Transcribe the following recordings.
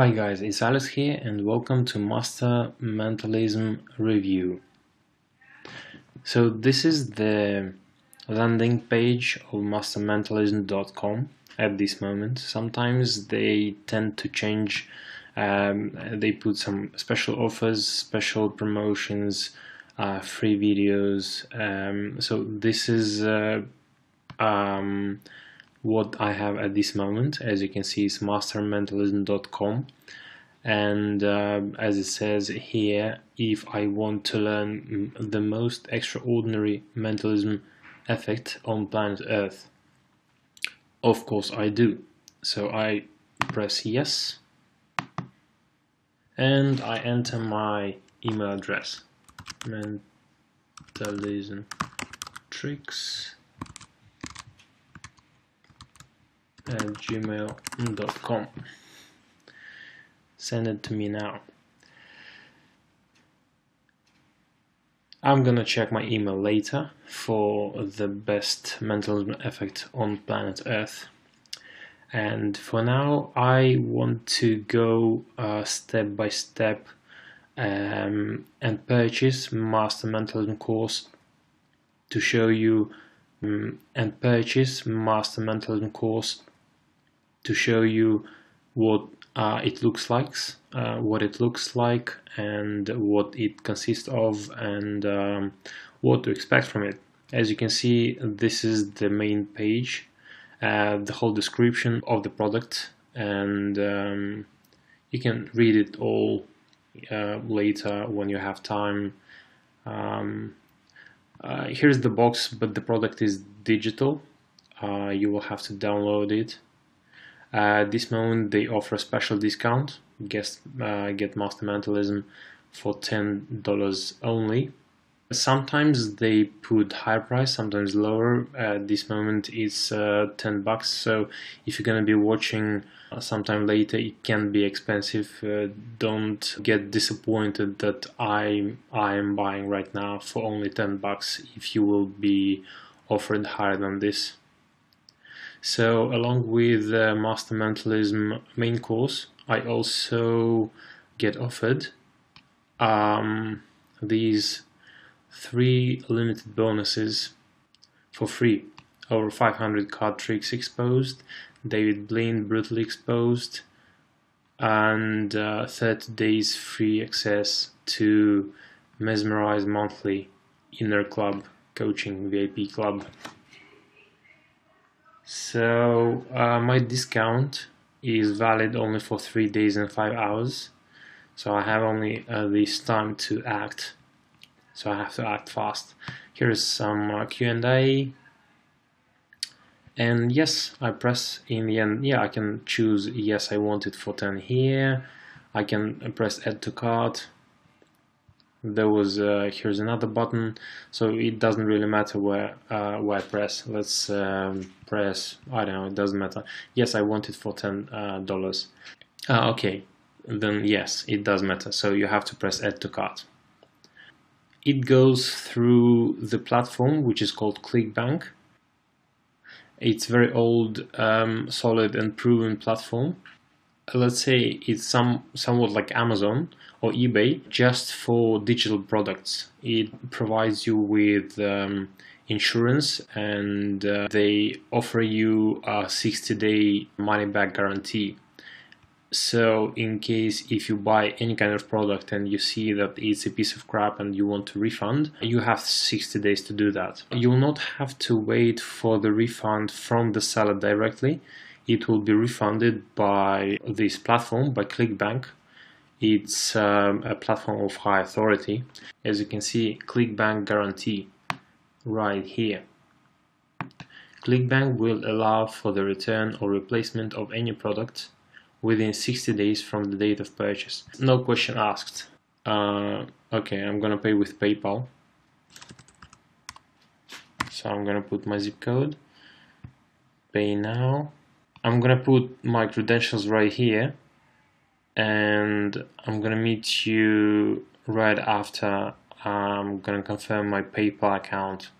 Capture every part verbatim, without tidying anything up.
Hi guys, it's Alex here and welcome to Master Mentalism Review. So this is the landing page of master mentalism dot com at this moment. Sometimes they tend to change, um, they put some special offers, special promotions, uh, free videos, um, so this is uh, um, what I have at this moment. As you can see, is master mentalism dot com, and uh, as it says here, if I want to learn the most extraordinary mentalism effect on planet Earth, of course I do. So I press yes and I enter my email address, mentalism tricks at gmail dot com. Send it to me now. I'm gonna check my email later for the best mentalism effect on planet Earth, and for now I want to go uh, step by step um, and purchase Master Mentalism course to show you um, and purchase Master Mentalism course to show you what uh, it looks like, uh, what it looks like and what it consists of, and um, what to expect from it. As you can see, this is the main page, uh, the whole description of the product, and um, you can read it all uh, later when you have time. Um, uh, here's the box, but the product is digital, uh, you will have to download it. At uh, this moment they offer a special discount. Guess, uh, get Master Mentalism for ten dollars only. Sometimes they put higher price, sometimes lower. At uh, this moment it's uh, ten bucks, so if you're gonna be watching uh, sometime later it can be expensive. Uh, don't get disappointed that I, I am buying right now for only ten bucks if you will be offered higher than this. So along with the Master Mentalism main course, I also get offered um, these three limited bonuses for free. Over five hundred card tricks exposed, David Blaine brutally exposed, and uh, thirty days free access to Mesmerized monthly inner club coaching V I P club. So uh, my discount is valid only for three days and five hours. So I have only uh, this time to act. So I have to act fast. Here is some uh, Q and A. And yes, I press in the end. Yeah, I can choose yes, I want it for ten here. I can press add to cart. There was uh, here's another button, so it doesn't really matter where uh, where I press. Let's um, press, I don't know, it doesn't matter. Yes, I want it for ten uh, dollars. Uh, okay, then yes, it does matter. So you have to press add to cart. It goes through the platform which is called ClickBank. It's very old, um, solid and proven platform. Let's say it's some somewhat like Amazon or eBay, just for digital products. It provides you with um, insurance, and uh, they offer you a sixty day money back guarantee. So in case if you buy any kind of product and you see that it's a piece of crap and you want to refund, you have sixty days to do that. You will not have to wait for the refund from the seller directly. It will be refunded by this platform, by ClickBank. It's um, a platform of high authority. As you can see, ClickBank guarantee right here. ClickBank will allow for the return or replacement of any product within sixty days from the date of purchase. No question asked. Uh, okay, I'm gonna pay with PayPal. So I'm gonna put my zip code, pay now. I'm gonna put my credentials right here, and I'm gonna meet you right after I'm gonna confirm my PayPal account.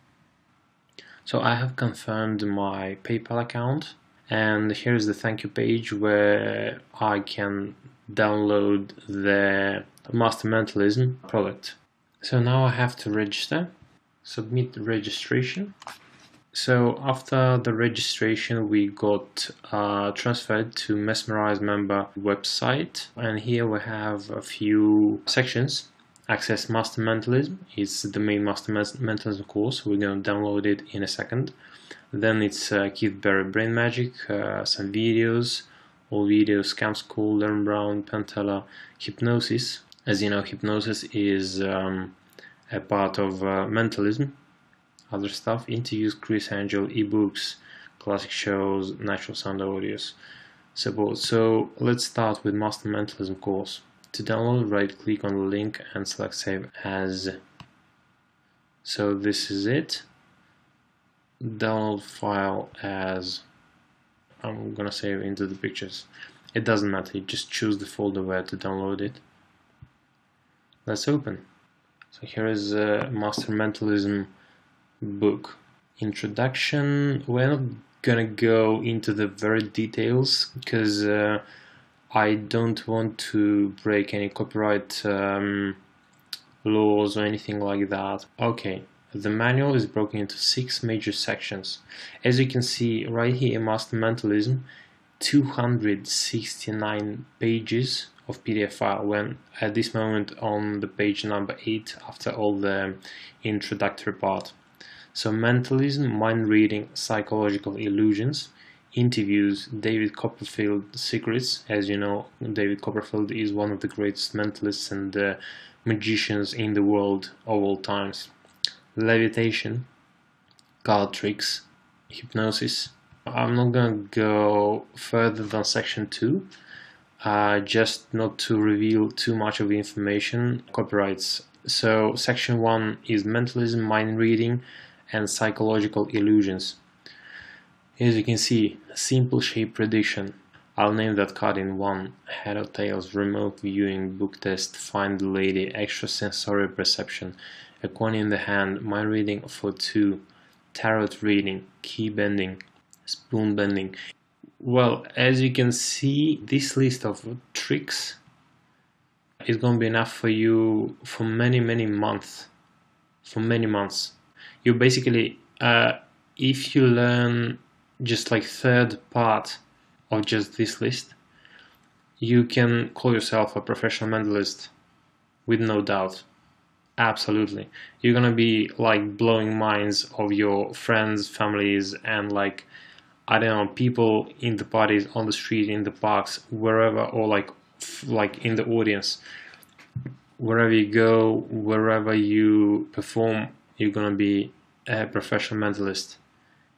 So I have confirmed my PayPal account, and here's the thank you page where I can download the Master Mentalism product. So now I have to register, submit the registration. So after the registration we got uh, transferred to Mesmerized member website, and here we have a few sections. Access Master Mentalism, it's the main Master Mentalism course, we're going to download it in a second. Then it's uh, Keith Barry Brain Magic, uh, some videos, all videos, Scam School, Lern Brown, Pentella, Hypnosis. As you know, hypnosis is um, a part of uh, mentalism. Other stuff, interviews, Chris Angel, ebooks, classic shows, natural sound audios, support. So let's start with Master Mentalism course. To download, right click on the link and select Save As. So this is it. Download file as. I'm gonna save into the pictures. It doesn't matter, you just choose the folder where to download it. Let's open. So here is uh, Master Mentalism book. Introduction. We're not gonna go into the very details because uh, I don't want to break any copyright um, laws or anything like that. Okay. The manual is broken into six major sections. As you can see right here, Master Mentalism, two hundred sixty-nine pages of P D F file, when at this moment on the page number eight after all the introductory part. So mentalism, mind reading, psychological illusions, interviews, David Copperfield secrets. As you know, David Copperfield is one of the greatest mentalists and uh, magicians in the world of all times. Levitation, card tricks, hypnosis. I'm not going to go further than section two, uh, just not to reveal too much of the information, copyrights. So section one is mentalism, mind reading and psychological illusions. As you can see, simple shape prediction. I'll name that card in one. Head or tails, remote viewing, book test, find the lady, extrasensory perception. A coin in the hand, mind reading for two, tarot reading, key bending, spoon bending. Well, as you can see, this list of tricks is going to be enough for you for many, many months. For many months. You basically, uh, if you learn just like third part of just this list, you can call yourself a professional mentalist with no doubt. Absolutely. You're gonna be like blowing minds of your friends, families, and like, I don't know, people in the parties, on the street, in the parks, wherever, or like, like in the audience. Wherever you go, wherever you perform, you're gonna be a professional mentalist.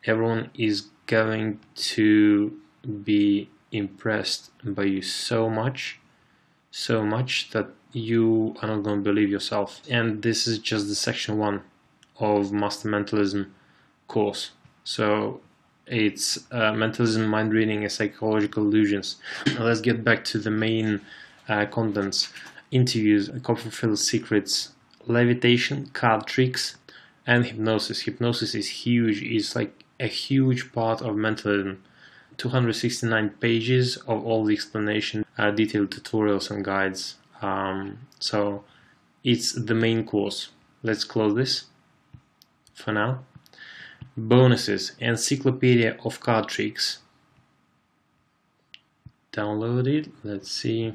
Everyone is going to be impressed by you so much, so much that you are not going to believe yourself. And this is just the section one of Master Mentalism course. So it's uh, mentalism, mind reading and psychological illusions. Let's get back to the main uh, contents. Interviews, Copperfield secrets, levitation, card tricks and hypnosis. Hypnosis is huge, it's like a huge part of mentalism. two hundred sixty-nine pages of all the explanation, uh, detailed tutorials and guides. Um, so it's the main course. Let's close this for now. Bonuses, encyclopedia of card tricks. Download it. Let's see.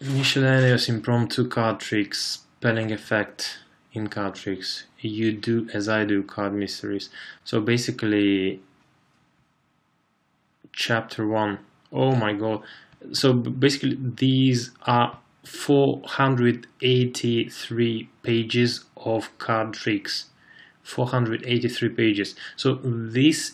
Miscellaneous impromptu card tricks, spelling effect in card tricks, you do as I do, card mysteries. So basically chapter one. Oh my god. So basically these are four hundred eighty-three pages of card tricks, four hundred eighty-three pages. So this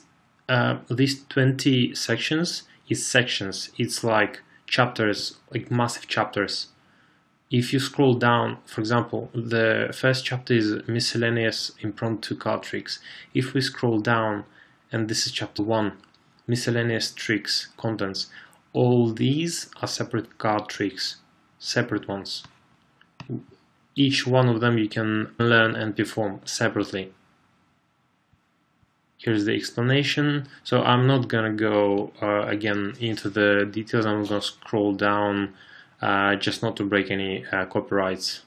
uh, these twenty sections is sections, it's like chapters, like massive chapters. If you scroll down, for example, the first chapter is miscellaneous impromptu card tricks. If we scroll down, and this is chapter one, miscellaneous tricks contents. All these are separate card tricks, separate ones. Each one of them you can learn and perform separately. Here's the explanation. So I'm not gonna go uh, again into the details. I'm gonna scroll down uh, just not to break any uh, copyrights.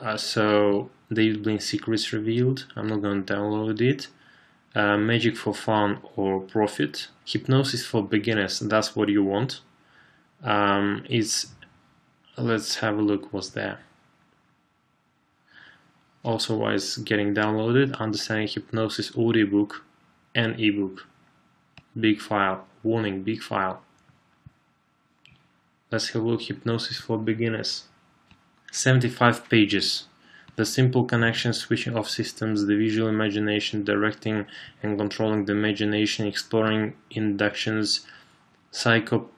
Uh, so David Blaine Secrets Revealed. I'm not gonna download it. Uh, magic for fun or profit. Hypnosis for beginners. That's what you want. Um, it's. Let's have a look what's there. Also, why it's getting downloaded. Understanding Hypnosis audiobook and ebook. Big file. Warning, big file. Let's have a look. Hypnosis for beginners. seventy-five pages. The simple connection, switching off systems, the visual imagination, directing and controlling the imagination, exploring inductions, psycho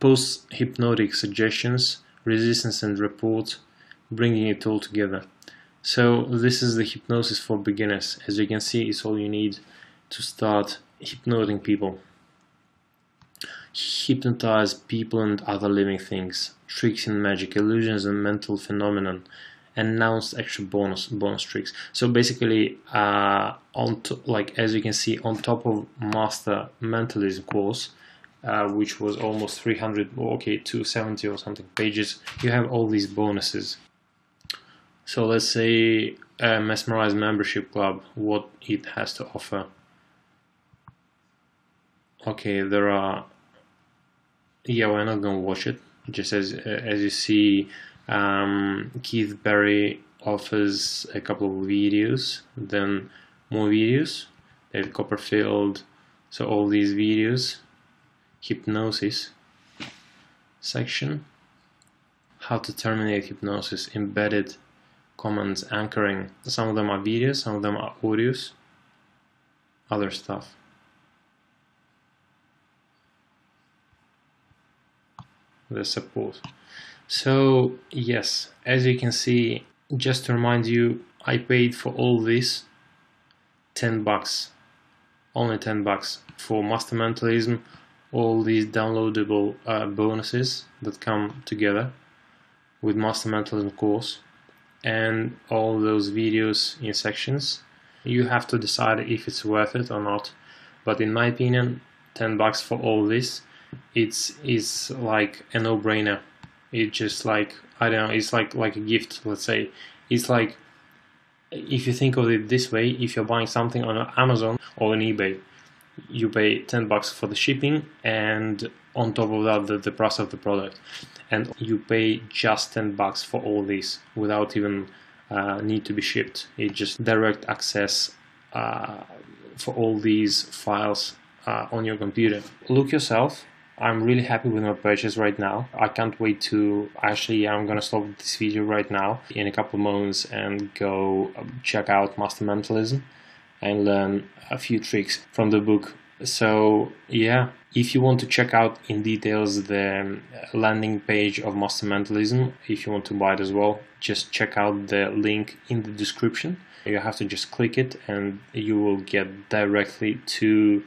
post-hypnotic suggestions, resistance and report, bringing it all together. So this is the hypnosis for beginners. As you can see, it's all you need to start hypnotizing people. Hypnotize people and other living things. Tricks in magic, illusions and mental phenomenon. Announced extra bonus bonus tricks. So basically, uh, on to, like as you can see, on top of Master Mentalism course, uh, which was almost three hundred, okay, two seventy or something pages, you have all these bonuses. So let's say a Mesmerized membership club, what it has to offer. Okay, there are, yeah, we're not gonna watch it. Just as as you see, um, Keith Barry offers a couple of videos, then more videos, David Copperfield, so all these videos, hypnosis section, how to terminate hypnosis, embedded comments, anchoring. Some of them are videos, some of them are audios, other stuff. The support. So yes, as you can see, just to remind you, I paid for all this ten bucks, only ten bucks for Master Mentalism, all these downloadable uh, bonuses that come together with Master Mentalism course, and all those videos in sections. You have to decide if it's worth it or not, but in my opinion, ten bucks for all this, it's it's like a no-brainer. It's just like, I don't know, it's like like a gift, let's say. It's like, if you think of it this way, if you're buying something on Amazon or on eBay, you pay ten bucks for the shipping, and on top of that the, the price of the product, and you pay just ten bucks for all this without even uh, need to be shipped. It's just direct access uh, for all these files uh, on your computer. Look yourself. I'm really happy with my purchase right now. I can't wait to, actually I'm gonna stop this video right now in a couple of moments and go check out Master Mentalism and learn a few tricks from the book. So yeah, if you want to check out in details the landing page of Master Mentalism, if you want to buy it as well, just check out the link in the description. You have to just click it and you will get directly to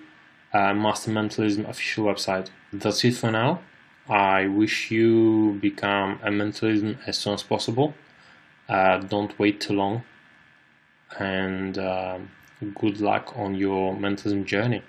uh, Master Mentalism official website. That's it for now. I wish you become a mentalism as soon as possible. Uh, don't wait too long, and uh, good luck on your mentalism journey.